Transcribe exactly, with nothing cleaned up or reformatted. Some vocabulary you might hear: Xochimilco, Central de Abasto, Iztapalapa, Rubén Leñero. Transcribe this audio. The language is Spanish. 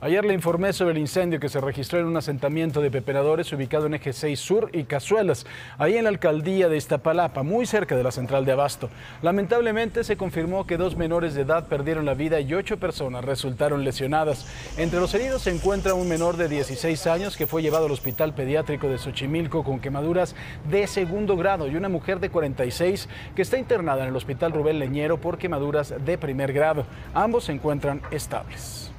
Ayer le informé sobre el incendio que se registró en un asentamiento de pepenadores ubicado en Eje seis Sur y Cazuelas, ahí en la alcaldía de Iztapalapa, muy cerca de la Central de Abasto. Lamentablemente se confirmó que dos menores de edad perdieron la vida y ocho personas resultaron lesionadas. Entre los heridos se encuentra un menor de dieciséis años que fue llevado al Hospital Pediátrico de Xochimilco con quemaduras de segundo grado y una mujer de cuarenta y seis que está internada en el Hospital Rubén Leñero por quemaduras de primer grado. Ambos se encuentran estables.